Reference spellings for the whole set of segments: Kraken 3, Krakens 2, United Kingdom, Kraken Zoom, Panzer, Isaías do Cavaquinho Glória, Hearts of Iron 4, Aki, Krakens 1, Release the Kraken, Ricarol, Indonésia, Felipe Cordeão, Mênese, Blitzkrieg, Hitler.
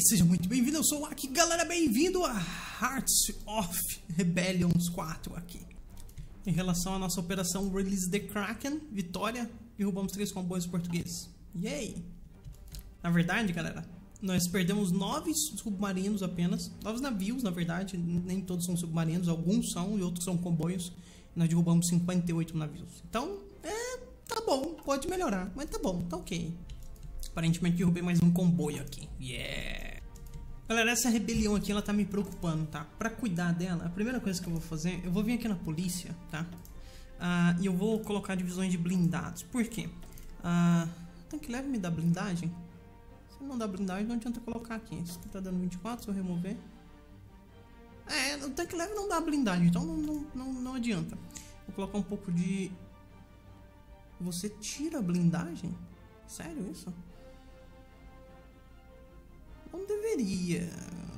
E seja muito bem-vindo, eu sou o Aki, galera, bem-vindo a Hearts of Iron 4 aqui. Em relação à nossa operação Release the Kraken, vitória, derrubamos 3 comboios portugueses. Yay! Na verdade, galera, nós perdemos 9 submarinos apenas, 9 navios, na verdade, nem todos são submarinos, alguns são e outros são comboios. Nós derrubamos 58 navios. Então, tá bom, pode melhorar, mas tá bom, tá ok. Aparentemente derrubei mais um comboio aqui. Yeah! Galera, essa rebelião aqui, ela tá me preocupando, tá? Pra cuidar dela, a primeira coisa que eu vou fazer, eu vou vir aqui na polícia, tá? E eu vou colocar divisões de blindados. Por quê? Tanque leve me dá blindagem? Se não dá blindagem, não adianta colocar aqui. Esse aqui tá dando 24, se eu remover. O tanque leve não dá blindagem, então não adianta. Vou colocar um pouco de... Você tira a blindagem? Sério isso?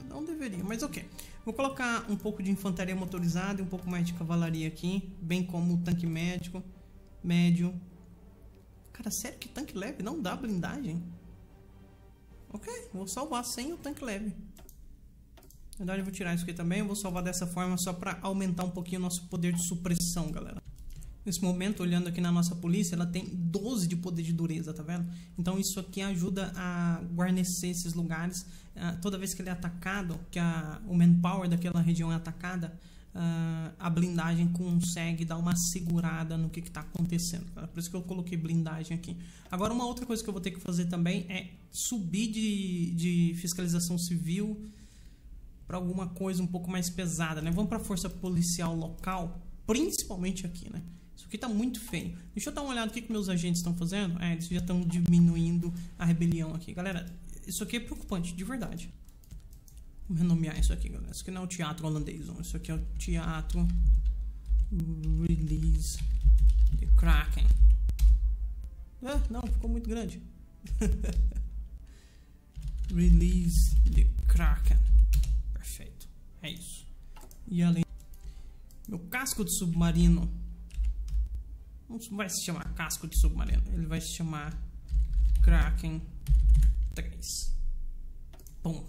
Não deveria, mas ok. Vou colocar um pouco de infantaria motorizada e um pouco mais de cavalaria aqui, bem como o tanque médio. Cara, sério que tanque leve não dá blindagem? Ok, vou salvar sem o tanque leve. Na verdade eu vou tirar isso aqui também, eu vou salvar dessa forma só pra aumentar um pouquinho o nosso poder de supressão, galera. Nesse momento, olhando aqui na nossa polícia, ela tem 12 de poder de dureza, tá vendo? Então isso aqui ajuda a guarnecer esses lugares. Toda vez que ele é atacado, que o manpower daquela região é atacada, a blindagem consegue dar uma segurada no que tá acontecendo, tá? Por isso que eu coloquei blindagem aqui. Agora uma outra coisa que eu vou ter que fazer também é subir de fiscalização civil para alguma coisa um pouco mais pesada, né? Vamos pra força policial local, principalmente aqui, né? Isso aqui tá muito feio. Deixa eu dar uma olhada no que meus agentes estão fazendo. Eles já estão diminuindo a rebelião aqui. Galera, isso aqui é preocupante, de verdade. Vamos renomear isso aqui, galera. Isso aqui não é o teatro holandês, não. Isso aqui é o teatro Release the Kraken. Não, ficou muito grande. Release the Kraken. Perfeito, é isso. E além... Meu casco de submarino não vai se chamar casco de submarino, ele vai se chamar Kraken 3. Bom,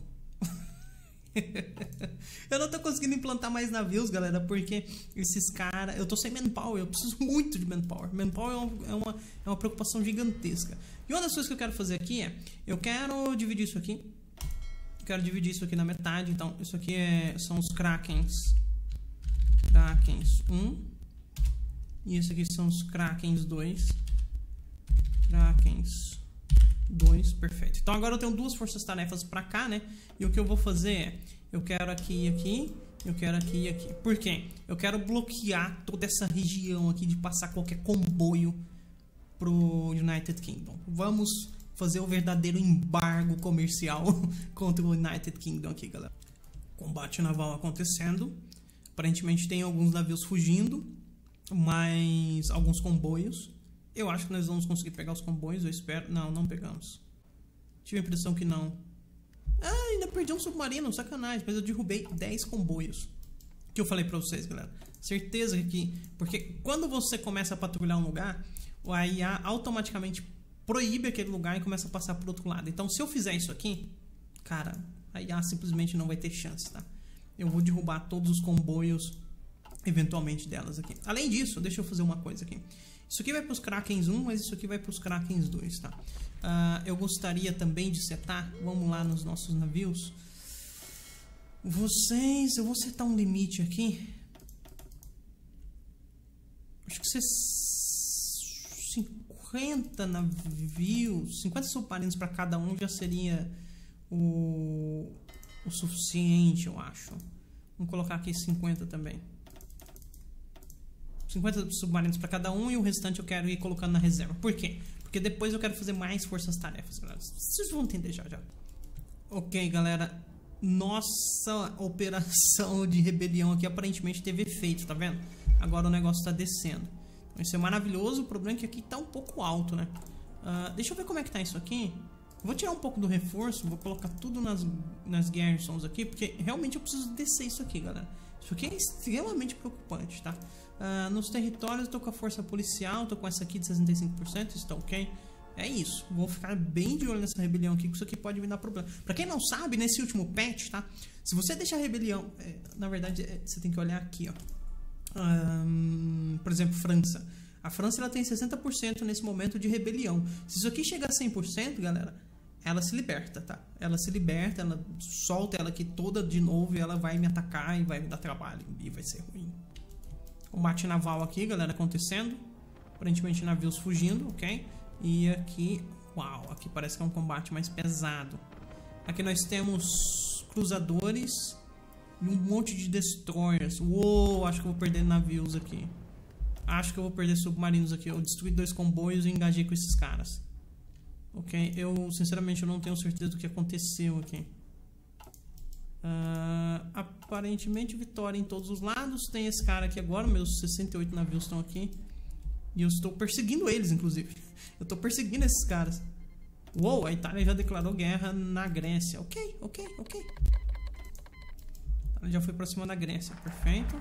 eu não tô conseguindo implantar mais navios, galera, porque esses caras... Eu tô sem manpower, eu preciso muito de manpower. Manpower é uma preocupação gigantesca. E uma das coisas que eu quero fazer aqui é... Eu quero dividir isso aqui. Eu quero dividir isso aqui na metade, então isso aqui são os Krakens. Krakens 1. E esse aqui são os Krakens 2. Krakens 2, perfeito. Então agora eu tenho 2 forças-tarefas pra cá, né? E o que eu vou fazer é... Eu quero aqui e aqui. Eu quero aqui e aqui. Por quê? Eu quero bloquear toda essa região aqui de passar qualquer comboio pro United Kingdom. Vamos fazer o verdadeiro embargo comercial contra o United Kingdom aqui, galera. Combate naval acontecendo. Aparentemente tem alguns navios fugindo, mas alguns comboios. Eu acho que nós vamos conseguir pegar os comboios, eu espero. Não, não pegamos. Tive a impressão que não. Ainda perdi um submarino, sacanagem. Mas eu derrubei 10 comboios. Que eu falei pra vocês, galera. Certeza que... Porque quando você começa a patrulhar um lugar, a IA automaticamente proíbe aquele lugar e começa a passar pro outro lado. Então se eu fizer isso aqui, cara, a IA simplesmente não vai ter chance, tá? Eu vou derrubar todos os comboios, eventualmente, delas aqui. Além disso, deixa eu fazer uma coisa aqui. Isso aqui vai para os Krakens 1, mas isso aqui vai para os Krakens 2, tá? Eu gostaria também de setar... Vamos lá nos nossos navios. Vocês... Eu vou setar um limite aqui. Acho que 50 navios... 50 submarinos para cada um já seria o suficiente, eu acho. Vamos colocar aqui 50 também. 50 submarinos para cada um e o restante eu quero ir colocando na reserva. Por quê? Porque depois eu quero fazer mais forças-tarefas, galera. Vocês vão entender já. Ok, galera. Nossa operação de rebelião aqui aparentemente teve efeito, tá vendo? Agora o negócio tá descendo. Isso é maravilhoso. O problema é que aqui tá um pouco alto, né? Deixa eu ver como é que tá isso aqui. Vou tirar um pouco do reforço, vou colocar tudo nas garrisons aqui, porque realmente eu preciso descer isso aqui, galera. Isso aqui é extremamente preocupante, tá? Nos territórios eu tô com a força policial, tô com essa aqui de 65%, isso tá ok. É isso, vão ficar bem de olho nessa rebelião aqui, que isso aqui pode me dar problema. Pra quem não sabe, nesse último patch, tá? Se você deixar a rebelião... na verdade, você tem que olhar aqui, ó. Por exemplo, França. A França, ela tem 60% nesse momento de rebelião. Se isso aqui chegar a 100%, galera, ela se liberta, tá? Ela se liberta, ela solta ela aqui toda de novo e ela vai me atacar e vai me dar trabalho. E vai ser ruim. Combate naval aqui, galera, acontecendo. Aparentemente, navios fugindo, ok? E aqui, uau, aqui parece que é um combate mais pesado. Aqui nós temos cruzadores e um monte de destroyers. Uou, acho que eu vou perder navios aqui. Acho que eu vou perder submarinos aqui. Eu destruí 2 comboios e engajei com esses caras. Ok, eu sinceramente eu não tenho certeza do que aconteceu aqui. Aparentemente vitória em todos os lados. Tem esse cara aqui agora, meus 68 navios estão aqui. E eu estou perseguindo eles, inclusive. Eu estou perseguindo esses caras. Uou, a Itália já declarou guerra na Grécia. Ok, ok, ok. Ela já foi pra cima da Grécia, perfeito.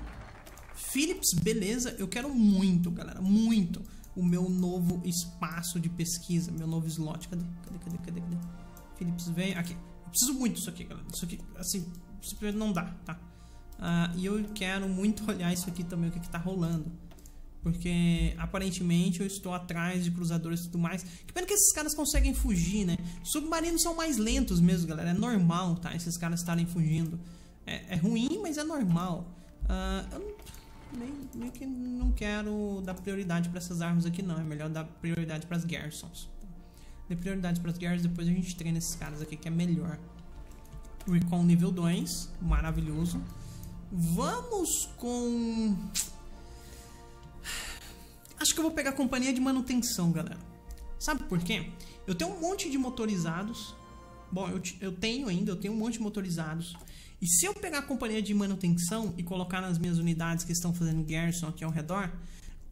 Philips, beleza. Eu quero muito, galera, muito o meu novo espaço de pesquisa, meu novo slot. Cadê? Cadê? Cadê? Cadê? Cadê? Philips vem aqui. Eu preciso muito disso aqui, galera. Isso aqui, assim, simplesmente não dá, tá? E eu quero muito olhar isso aqui também, o que que tá rolando. Porque aparentemente eu estou atrás de cruzadores e tudo mais. Que pena que esses caras conseguem fugir, né? Submarinos são mais lentos mesmo, galera. É normal, tá? Esses caras estarem fugindo. É ruim, mas é normal. Eu meio que não quero dar prioridade para essas armas aqui, não. É melhor dar prioridade para as garrisons. Dê prioridade para as garrisons, depois a gente treina esses caras aqui, que é melhor. Recon nível 2. Maravilhoso. Vamos com... Acho que eu vou pegar a companhia de manutenção, galera. Sabe por quê? Eu tenho um monte de motorizados. Bom, eu tenho um monte de motorizados. E se eu pegar a companhia de manutenção e colocar nas minhas unidades que estão fazendo garrison aqui ao redor,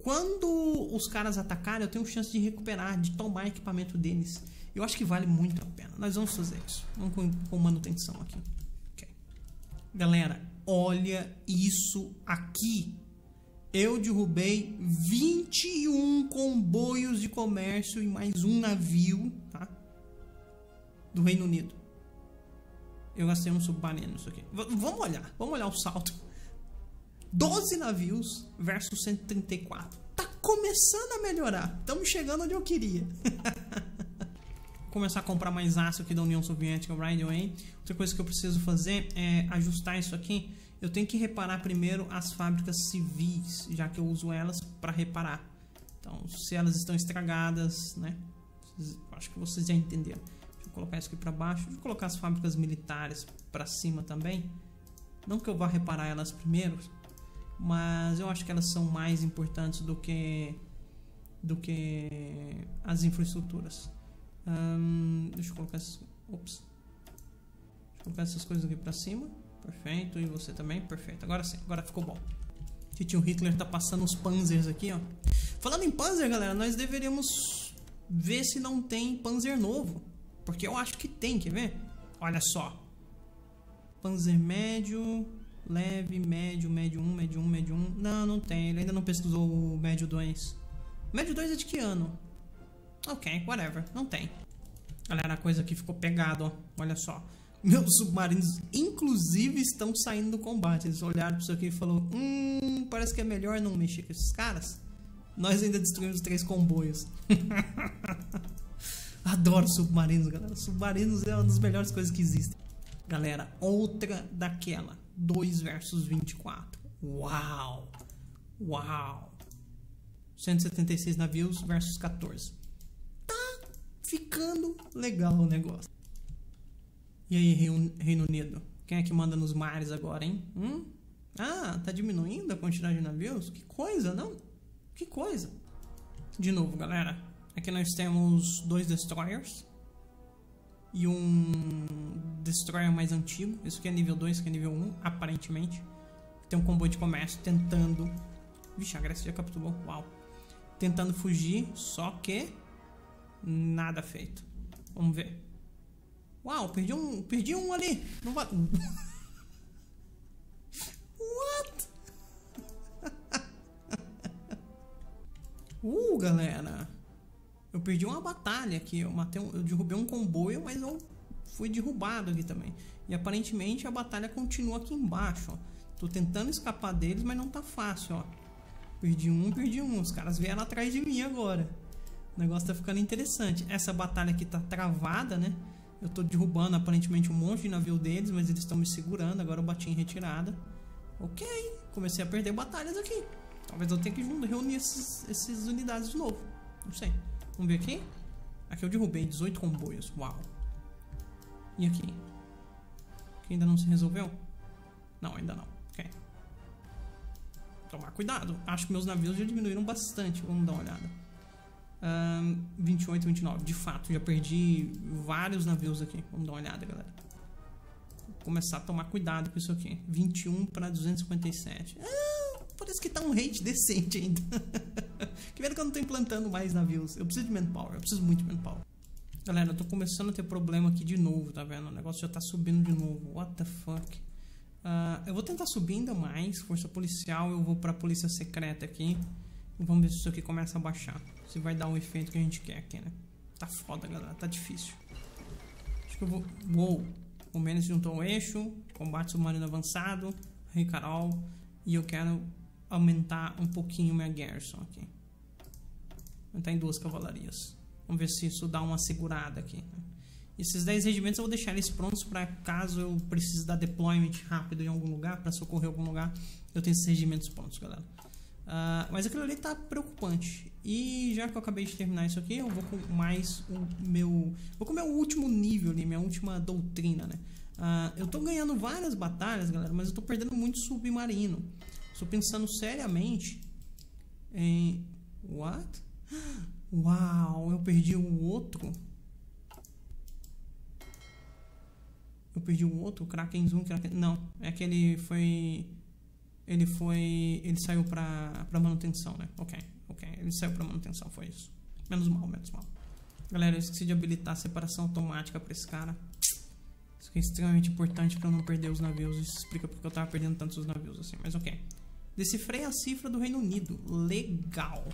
quando os caras atacarem, eu tenho chance de recuperar, de tomar equipamento deles. Eu acho que vale muito a pena. Nós vamos fazer isso. Vamos com manutenção aqui. Okay. Galera, olha isso aqui. Eu derrubei 21 comboios de comércio e mais um navio, tá? Do Reino Unido. Eu gastei um submarino nisso aqui. Vamos olhar o salto. 12 navios versus 134. Tá começando a melhorar. Estamos chegando onde eu queria. Vou começar a comprar mais aço aqui da União Soviética, right away. Outra coisa que eu preciso fazer é ajustar isso aqui. Eu tenho que reparar primeiro as fábricas civis, já que eu uso elas para reparar. Então, se elas estão estragadas, né? Acho que vocês já entenderam. Deixa eu colocar isso aqui para baixo. Deixa eu colocar as fábricas militares para cima também. Não que eu vá reparar elas primeiro, mas eu acho que elas são mais importantes do que as infraestruturas. Deixa eu colocar essas... Ops. Deixa eu colocar essas coisas aqui para cima. Perfeito, e você também? Perfeito, agora sim, agora ficou bom. Tio Hitler tá passando os Panzers aqui, ó. Falando em Panzer, galera, nós deveríamos ver se não tem Panzer novo. Porque eu acho que tem, quer ver? Olha só. Panzer médio, leve, médio, médio 1, médio 1, médio 1. Não, não tem, ele ainda não pesquisou o médio 2. Médio 2 é de que ano? Ok, whatever, não tem. Galera, a coisa aqui ficou pegada, ó. Olha só. Meus submarinos, inclusive, estão saindo do combate. Eles olharam pra isso aqui e falaram: parece que é melhor não mexer com esses caras. Nós ainda destruímos 3 comboios. Adoro submarinos, galera. Submarinos é uma das melhores coisas que existem. Galera, outra daquela. 2 versus 24. Uau! Uau! 176 navios versus 14. Tá ficando legal o negócio. E aí, Reino Unido? Quem é que manda nos mares agora, hein? Ah, tá diminuindo a quantidade de navios? Que coisa, não? Que coisa. De novo, galera. Aqui nós temos 2 destroyers. E um destroyer mais antigo. Isso aqui é nível 2, isso aqui é nível 1, aparentemente. Tem um comboio de comércio tentando... Vixe, a Grécia já capturou. Uau. Tentando fugir, só que... Nada feito. Vamos ver. Uau, perdi um ali. Não vai... What? Galera. Eu perdi uma batalha aqui, eu derrubei um comboio, mas eu fui derrubado aqui também. E aparentemente a batalha continua aqui embaixo, ó. Tô tentando escapar deles, mas não tá fácil, ó. Perdi um. Os caras vieram atrás de mim agora. O negócio tá ficando interessante. Essa batalha aqui tá travada, né? Eu tô derrubando aparentemente um monte de navio deles, mas eles estão me segurando. Agora eu bati em retirada. Ok, comecei a perder batalhas aqui. Talvez eu tenha que reunir essas unidades de novo. Não sei. Vamos ver aqui. Aqui eu derrubei 18 comboios. Uau. E aqui? Aqui ainda não se resolveu? Não, ainda não. Ok. Tomar cuidado. Acho que meus navios já diminuíram bastante. Vamos dar uma olhada. 28, 29. De fato, já perdi vários navios aqui. Vamos dar uma olhada, galera. Vou começar a tomar cuidado com isso aqui. 21 para 257. Parece que tá um rate decente ainda. Que pena que eu não tô implantando mais navios. Eu preciso de manpower. Eu preciso muito de manpower. Galera, eu tô começando a ter problema aqui de novo, tá vendo? O negócio já tá subindo de novo. What the fuck? Eu vou tentar subir ainda mais. Força policial. Eu vou pra polícia secreta aqui. E vamos ver se isso aqui começa a baixar. Se vai dar um efeito que a gente quer aqui, né? Tá foda, galera. Tá difícil. Acho que eu vou... Uou! O Mênese juntou o eixo. Combate submarino avançado. Ricarol. E eu quero aumentar um pouquinho minha garrison aqui. Aumentar em 2 cavalarias. Vamos ver se isso dá uma segurada aqui. Esses 10 regimentos eu vou deixar eles prontos para caso eu precise dar deployment rápido em algum lugar, para socorrer algum lugar. Eu tenho esses regimentos prontos, galera. Mas aquilo ali tá preocupante. E já que eu acabei de terminar isso aqui, eu vou com mais o meu... Vou com o meu último nível ali, minha última doutrina, né? Eu tô ganhando várias batalhas, galera, mas eu tô perdendo muito submarino. Estou pensando seriamente em... What? Uau, eu perdi o outro. Eu perdi o outro, Kraken Zoom, Kraken... Não, é que ele foi... Ele saiu pra manutenção, né? Ok. Ele saiu pra manutenção, foi isso. Menos mal. Galera, eu esqueci de habilitar a separação automática pra esse cara. Isso aqui é extremamente importante pra eu não perder os navios. Isso explica porque eu tava perdendo tantos navios assim, mas ok. Decifrei a cifra do Reino Unido. Legal.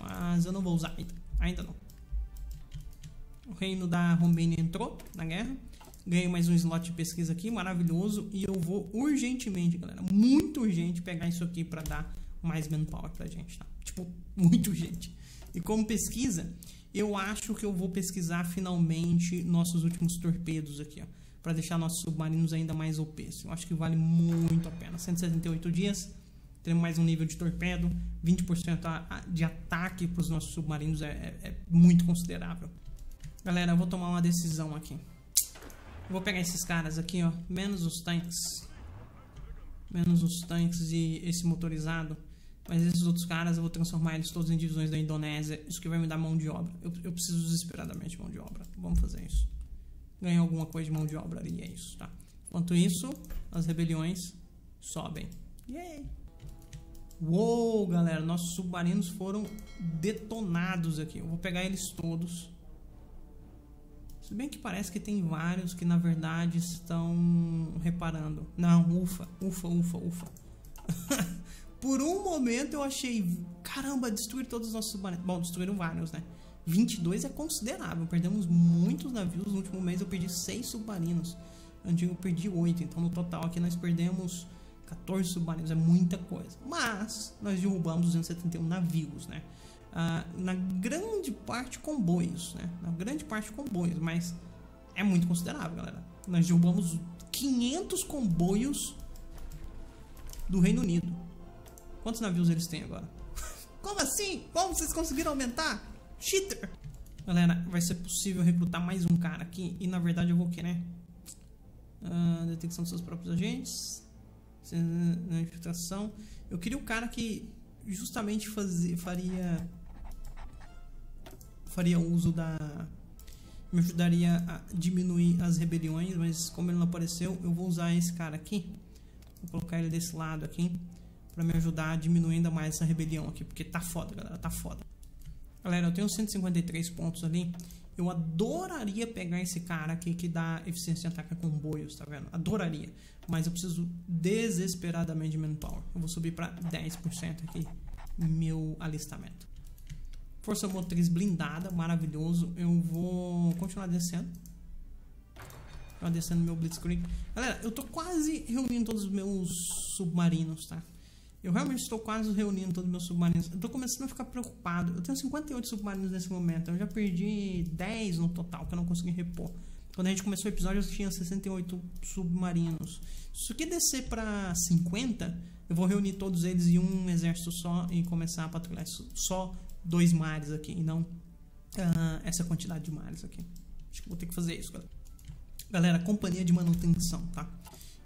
Mas eu não vou usar ainda. Ainda não. O reino da Romênia entrou na guerra. Ganhei mais um slot de pesquisa aqui, maravilhoso. E eu vou urgentemente, galera, muito urgente, pegar isso aqui pra dar mais manpower pra gente, tá? Tipo, muito urgente. E como pesquisa, eu acho que eu vou pesquisar finalmente nossos últimos torpedos aqui, ó, pra deixar nossos submarinos ainda mais OPs. Eu acho que vale muito a pena. 178 dias, teremos mais um nível de torpedo. 20% de ataque pros nossos submarinos é muito considerável. Galera, eu vou tomar uma decisão aqui. Vou pegar esses caras aqui, ó. Menos os tanques e esse motorizado. Mas esses outros caras eu vou transformar eles todos em divisões da Indonésia. Isso que vai me dar mão de obra. Eu preciso desesperadamente de mão de obra. Vamos fazer isso. Ganhar alguma coisa de mão de obra ali, é isso, tá? Enquanto isso, as rebeliões sobem. Yay! Uou, galera, nossos submarinos foram detonados aqui. Eu vou pegar eles todos. Se bem que parece que tem vários que na verdade estão reparando. Não, ufa. Por um momento eu achei... Caramba, destruir todos os nossos submarinos. Bom, destruíram vários, né? 22 é considerável. Perdemos muitos navios. No último mês eu perdi 6 submarinos. Antigo eu perdi 8. Então no total aqui nós perdemos 14 submarinos. É muita coisa. Mas nós derrubamos 271 navios, né? Na grande parte comboios, né? Na grande parte comboios, mas é muito considerável, galera. Nós derrubamos 500 comboios do Reino Unido. Quantos navios eles têm agora? Como assim? Como vocês conseguiram aumentar? Cheater! Galera, vai ser possível recrutar mais um cara aqui. E na verdade eu vou querer, né? Detecção dos seus próprios agentes. Infiltração. Eu queria o cara que justamente faria uso da... Me ajudaria a diminuir as rebeliões, mas como ele não apareceu, eu vou usar esse cara aqui. Vou colocar ele desse lado aqui, pra me ajudar a diminuir ainda mais essa rebelião aqui, porque tá foda, galera, tá foda. Galera, eu tenho 153 pontos ali. Eu adoraria pegar esse cara aqui que dá eficiência de ataque a comboios, tá vendo? Adoraria, mas eu preciso desesperadamente de manpower. Eu vou subir pra 10% aqui meu alistamento. Força motriz blindada, maravilhoso. Eu vou continuar descendo. Continuar descendo meu Blitzkrieg. Galera, eu tô quase reunindo todos os meus submarinos, tá? Eu realmente estou quase reunindo todos os meus submarinos. Eu tô começando a ficar preocupado. Eu tenho 58 submarinos nesse momento. Eu já perdi 10 no total, que eu não consegui repor. Quando a gente começou o episódio, eu tinha 68 submarinos. Se que descer pra 50, eu vou reunir todos eles em um exército só e começar a patrulhar só 2 mares aqui, e não essa quantidade de mares aqui. Acho que vou ter que fazer isso, galera. Galera, companhia de manutenção, tá?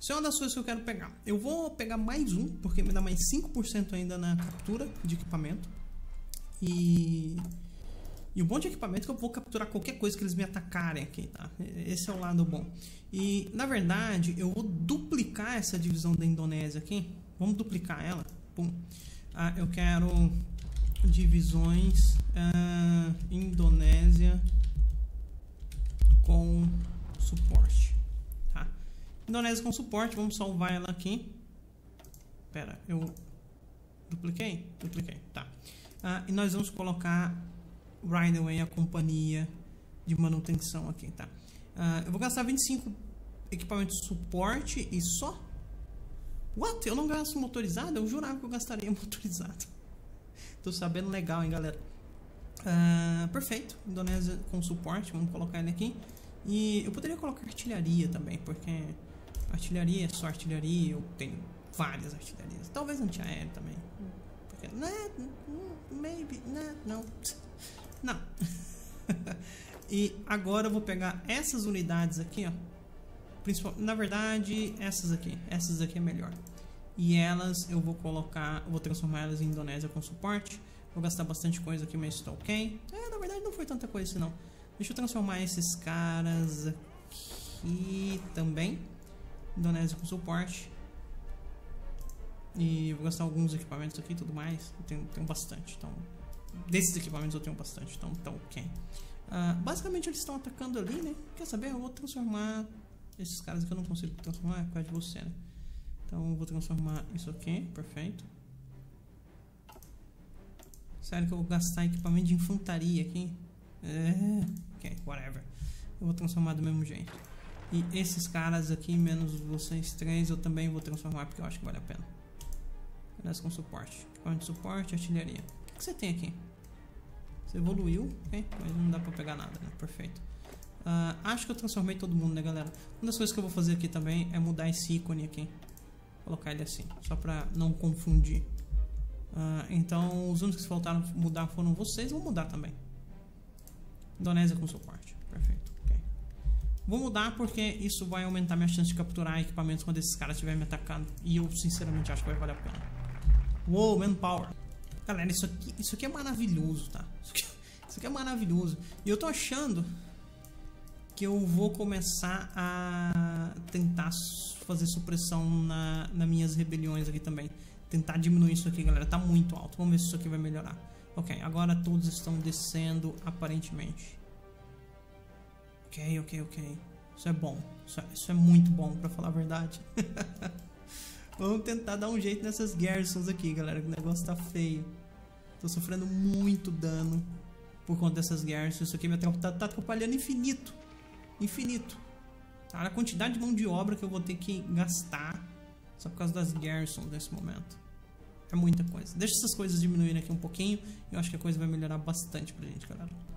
Isso é uma das coisas que eu quero pegar. Eu vou pegar mais um, porque me dá mais 5% ainda na captura de equipamento. E o bom de equipamento é que eu vou capturar qualquer coisa que eles me atacarem aqui, tá? Esse é o lado bom. E, na verdade, eu vou duplicar essa divisão da Indonésia aqui. Vamos duplicar ela. Pum. Ah, eu quero divisões Indonésia com suporte, tá? Indonésia com suporte, vamos salvar ela aqui. Pera, eu dupliquei? Dupliquei, tá. Ah, e nós vamos colocar... right away, a companhia de manutenção aqui, tá? Eu vou gastar 25 equipamentos de suporte e só? What? Eu não gasto motorizado? Eu jurava que eu gastaria motorizado. Tô sabendo legal, hein, galera? Perfeito. Indonésia com suporte, vamos colocar ele aqui. E eu poderia colocar artilharia também, porque artilharia é só artilharia. Eu tenho várias artilharias. Talvez antiaéreo também. Porque, né? Maybe, né? Não. Não. E agora eu vou pegar essas unidades aqui, ó. Na verdade, essas aqui. Essas aqui é melhor. E elas eu vou colocar... eu vou transformar elas em Indonésia com suporte. Vou gastar bastante coisa aqui, mas tá ok. É, na verdade não foi tanta coisa assim, não. Deixa eu transformar esses caras aqui também. Indonésia com suporte. E vou gastar alguns equipamentos aqui e tudo mais. Eu tenho bastante, então... desses equipamentos eu tenho bastante, então tá ok. Basicamente eles estão atacando ali, né? Quer saber? Eu vou transformar esses caras que eu não consigo transformar, é por causa de você, né? Então eu vou transformar isso aqui, perfeito. Sério que eu vou gastar equipamento de infantaria aqui? É, ok, whatever. Eu vou transformar do mesmo jeito. E esses caras aqui, menos vocês três, eu também vou transformar porque eu acho que vale a pena. Aliás, com suporte. Equipamento de suporte, artilharia. O que você tem aqui? Você evoluiu, okay? Mas não dá pra pegar nada, né? Perfeito. Acho que eu transformei todo mundo, né, galera? Uma das coisas que eu vou fazer aqui também é mudar esse ícone aqui. Colocar ele assim, só pra não confundir. Então, os únicos que faltaram mudar foram vocês. Vou mudar também. Indonésia com suporte. Perfeito, ok. Vou mudar porque isso vai aumentar minha chance de capturar equipamentos quando esses caras estiverem me atacando. E eu, sinceramente, acho que vai valer a pena. Uou, manpower! Galera, isso aqui é maravilhoso, tá? Isso aqui é maravilhoso. E eu tô achando que eu vou começar a tentar fazer supressão nas minhas rebeliões aqui também. Tentar diminuir isso aqui, galera. Tá muito alto. Vamos ver se isso aqui vai melhorar. Ok, agora todos estão descendo, aparentemente. Ok, ok, ok. Isso é bom. Isso é muito bom, pra falar a verdade. Vamos tentar dar um jeito nessas garrisons aqui, galera. O negócio tá feio. Tô sofrendo muito dano por conta dessas garrisons. Isso aqui tá atrapalhando infinito. Infinito. Tá? A quantidade de mão de obra que eu vou ter que gastar só por causa das garrisons nesse momento. É muita coisa. Deixa essas coisas diminuírem aqui um pouquinho. Eu acho que a coisa vai melhorar bastante pra gente, galera.